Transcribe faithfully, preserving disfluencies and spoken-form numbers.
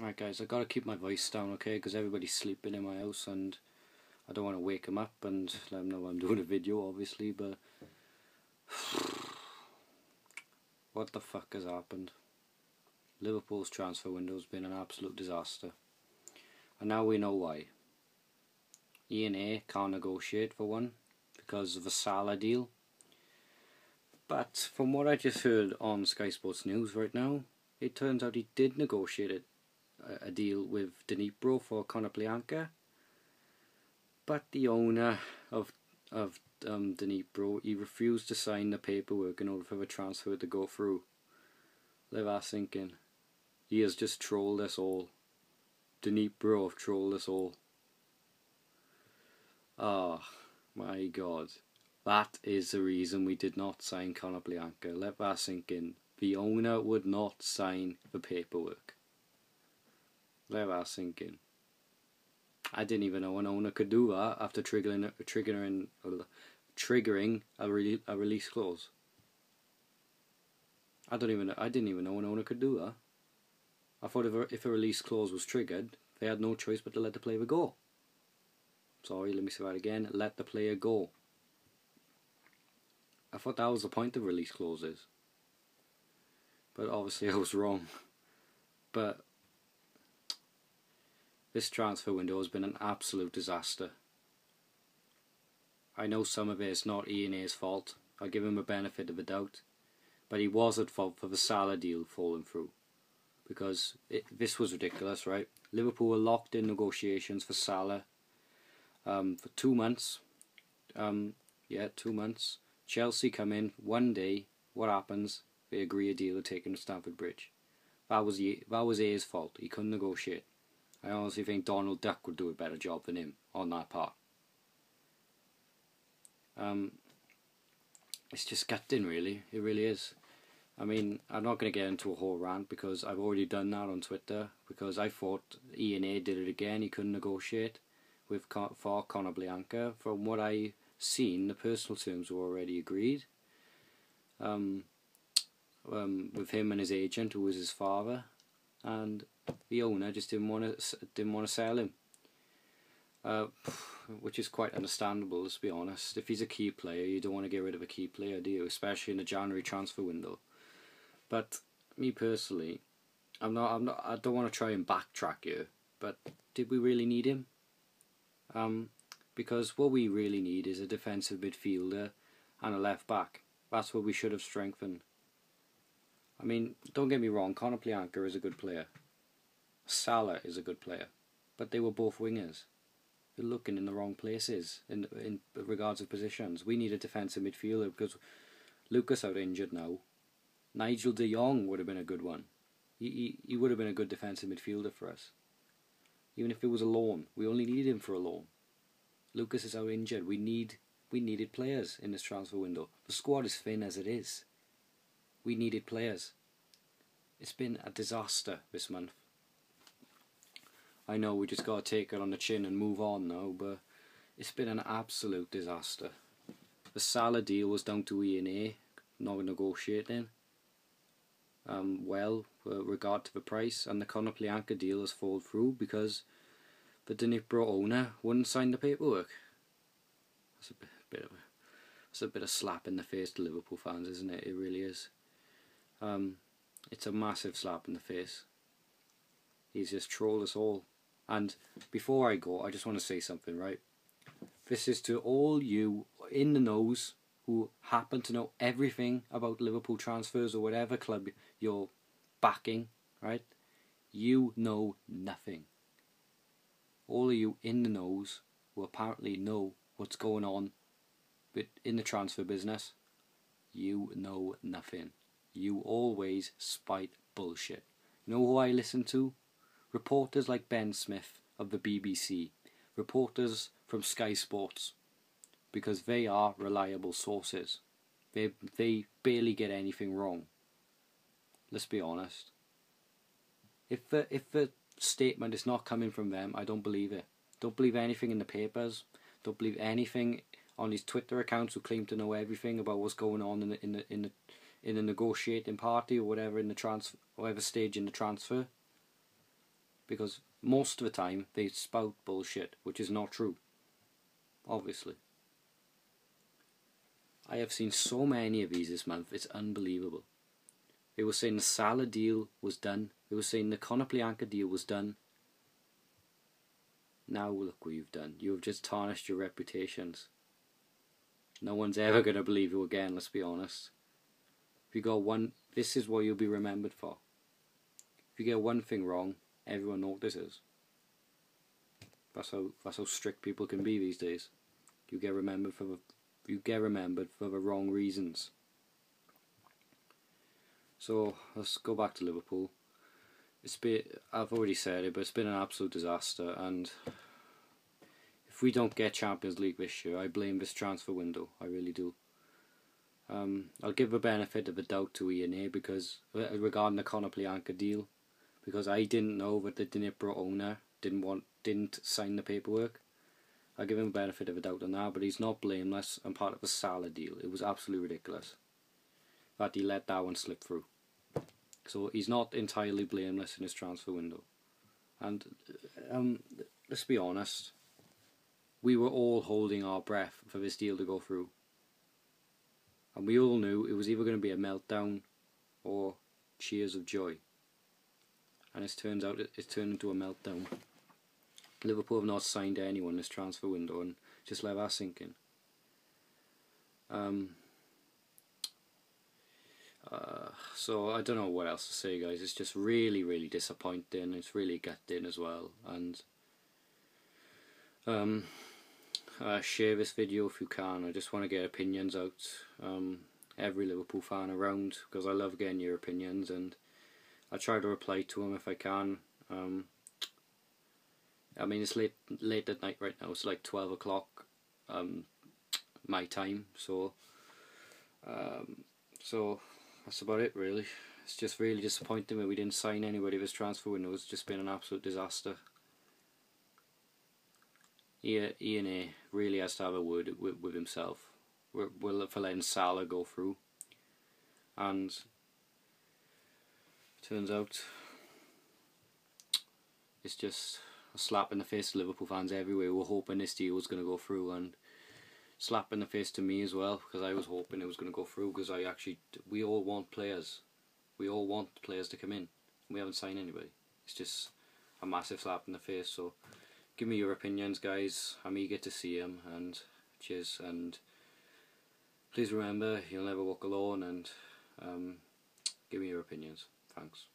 Alright guys, I gotta keep my voice down, okay, because everybody's sleeping in my house and I don't want to wake them up and let them know I'm doing a video, obviously, but what the fuck has happened? Liverpool's transfer window's been an absolute disaster. And now we know why. E and A can't negotiate for one because of the Salah deal. But from what I just heard on Sky Sports News right now, it turns out he did negotiate it, a, a deal with Dnipro for Konoplyanka. But the owner of of um, Dnipro, he refused to sign the paperwork in order for the transfer to go through. Live our thinking. He has just trolled us all. Dnipro have trolled us all. Ah, oh, my God. That is the reason we did not sign Konoplyanka. Let that sink in. The owner would not sign the paperwork. Let that sink in. I didn't even know an owner could do that after triggering triggering triggering a re a release clause. I don't even I didn't even know an owner could do that. I thought if a, if a release clause was triggered, they had no choice but to let the player go. Sorry, let me say that again. Let the player go. I thought that was the point of release clauses. But obviously I was wrong. But this transfer window has been an absolute disaster. I know some of it is not E and A's fault. I give him a benefit of the doubt. But he was at fault for the Salah deal falling through. Because it, this was ridiculous, right? Liverpool were locked in negotiations for Salah um, for two months. Um, yeah, two months. Chelsea come in, one day, what happens? They agree a deal to take him to Stamford Bridge. That was the, that was Ayre's fault. He couldn't negotiate. I honestly think Donald Duck would do a better job than him on that part. Um, it's just gutting, really. It really is. I mean, I'm not going to get into a whole rant because I've already done that on Twitter because I thought E and A did it again. He couldn't negotiate with for Konoplyanka. From what I... seen, the personal terms were already agreed um, um, with him and his agent, who was his father, and the owner just didn't want to didn't want to sell him, uh, which is quite understandable. Let's be honest. If he's a key player, you don't want to get rid of a key player, do you? Especially in the January transfer window. But me personally, I'm not. I'm not. I don't want to try and backtrack here. But did we really need him? Um. Because what we really need is a defensive midfielder and a left back. That's what we should have strengthened. I mean, don't get me wrong, Konoplyanka is a good player. Salah is a good player. But they were both wingers. They're looking in the wrong places in, in regards of positions. We need a defensive midfielder because Lucas out injured now. Nigel de Jong would have been a good one. He, he, he would have been a good defensive midfielder for us. Even if it was a loan. We only need him for a loan. Lucas is out injured. We need we needed players in this transfer window. The squad is thin as it is. We needed players. It's been a disaster this month. I know we just gotta take it on the chin and move on now, but it's been an absolute disaster. The Salah deal was down to E and A not negotiating um, well with regard to the price, and the Konoplyanka deal has fallen through because the Dnipro owner wouldn't sign the paperwork. That's a bit, bit of a, that's a bit of slap in the face to Liverpool fans, isn't it? It really is. Um, it's a massive slap in the face. He's just trolled us all. And before I go, I just want to say something, right? This is to all you in the knows who happen to know everything about Liverpool transfers or whatever club you're backing, right? You know nothing. All of you in the knows who apparently know what's going on in the transfer business, you know nothing. You always spite bullshit. You know who I listen to? Reporters like Ben Smith of the B B C. Reporters from Sky Sports. Because they are reliable sources. They, they barely get anything wrong. Let's be honest. If the... If the statement is not coming from them, I don't believe it. Don't believe anything in the papers. Don't believe anything on these Twitter accounts who claim to know everything about what's going on in the in the in the in the negotiating party or whatever in the trans whatever stage in the transfer. because most of the time they spout bullshit, which is not true, obviously. I have seen so many of these this month, it's unbelievable. They were saying the Salah deal was done, they were saying the Konoplyanka deal was done. Now look what you've done, you have just tarnished your reputations. No one's ever going to believe you again, let's be honest. If you got one, this is what you'll be remembered for. If you get one thing wrong, everyone notices. That's how, that's how strict people can be these days. You get remembered for the, you get remembered for the wrong reasons. So let's go back to Liverpool. It's been, I've already said it, but it's been an absolute disaster, and if we don't get Champions League this year, I blame this transfer window. I really do. Um, I'll give the benefit of the doubt to E and A because regarding the Konoplyanka deal, because I didn't know that the Dnipro owner didn't want didn't sign the paperwork. I'll give him the benefit of the doubt on that, but he's not blameless and part of the Salah deal. It was absolutely ridiculous that he let that one slip through. So he's not entirely blameless in his transfer window. And um, let's be honest, we were all holding our breath for this deal to go through. And we all knew it was either going to be a meltdown or cheers of joy. And it turns out it, it's turned into a meltdown. Liverpool have not signed anyone this transfer window, and just let that sink in. Um, uh, so I don't know what else to say, guys. It's just really, really disappointing. It's really gutting as well. And um. Uh, share this video if you can. I just want to get opinions out, um, every Liverpool fan around, because I love getting your opinions, and I try to reply to them if I can. um, I mean, it's late late at night right now, it's like twelve o'clock um, my time, so um, so that's about it really. It's just really disappointing that we didn't sign anybody this transfer window. It's just been an absolute disaster. E and A really has to have a word with, with himself for letting Salah go through, and turns out it's just a slap in the face to Liverpool fans everywhere who were hoping this deal was going to go through, and slap in the face to me as well, because I was hoping it was going to go through, because I actually, we all want players, we all want players to come in, we haven't signed anybody. It's just a massive slap in the face. So give me your opinions, guys. I'm eager to see them, and cheers, and please remember, you'll never walk alone, and um, give me your opinions. Thanks.